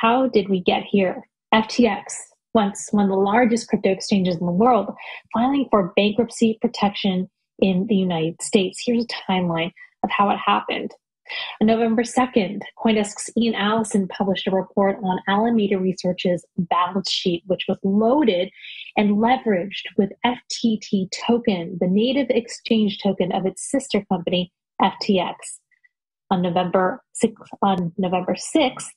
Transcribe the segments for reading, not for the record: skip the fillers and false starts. how did we get here? FTX, once one of the largest crypto exchanges in the world, filing for bankruptcy protection in the United States. Here's a timeline of how it happened. On November 2nd, CoinDesk's Ian Allison published a report on Alameda Research's balance sheet, which was loaded and leveraged with FTT token, the native exchange token of its sister company, FTX. On November 6th,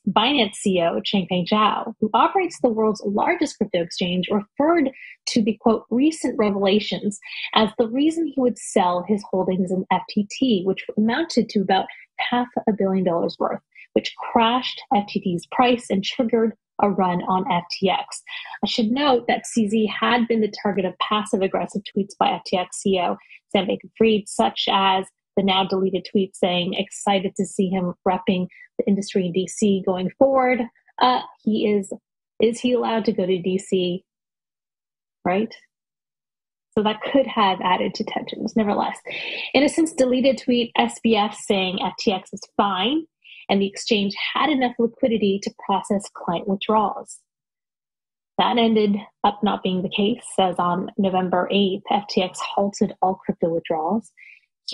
Binance CEO Changpeng Zhao, who operates the world's largest crypto exchange, referred to the, quote, recent revelations as the reason he would sell his holdings in FTT, which amounted to about $500 million worth, which crashed FTT's price and triggered a run on FTX. I should note that CZ had been the target of passive-aggressive tweets by FTX CEO Sam Bankman-Fried, such as the now deleted tweet saying, "Excited to see him repping the industry in DC going forward." Is he allowed to go to DC? Right? So that could have added to tensions. Nevertheless, in a since deleted tweet, SBF saying FTX is fine and the exchange had enough liquidity to process client withdrawals. That ended up not being the case, as on November 8th, FTX halted all crypto withdrawals.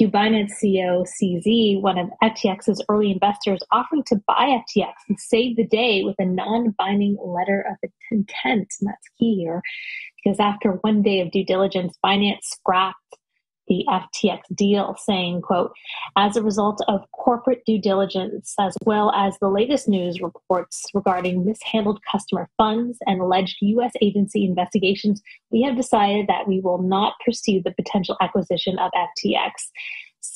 Binance CEO CZ, one of FTX's early investors, offering to buy FTX and save the day with a non-binding letter of intent, and that's key here, because after one day of due diligence, Binance scrapped the FTX deal, saying, quote, "As a result of corporate due diligence, as well as the latest news reports regarding mishandled customer funds and alleged U.S. agency investigations, we have decided that we will not pursue the potential acquisition of FTX."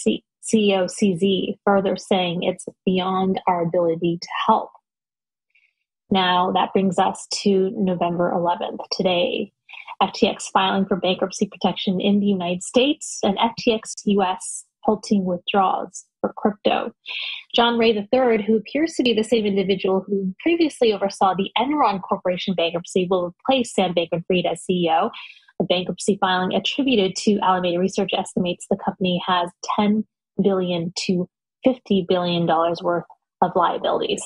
CEO CZ further saying it's beyond our ability to help. Now that brings us to November 11th, today. FTX filing for bankruptcy protection in the United States, and FTX US halting withdrawals for crypto. John Ray III, who appears to be the same individual who previously oversaw the Enron Corporation bankruptcy, will replace Sam Bankman-Fried as CEO. A bankruptcy filing attributed to Alameda Research estimates the company has $10 billion to $50 billion worth of liabilities.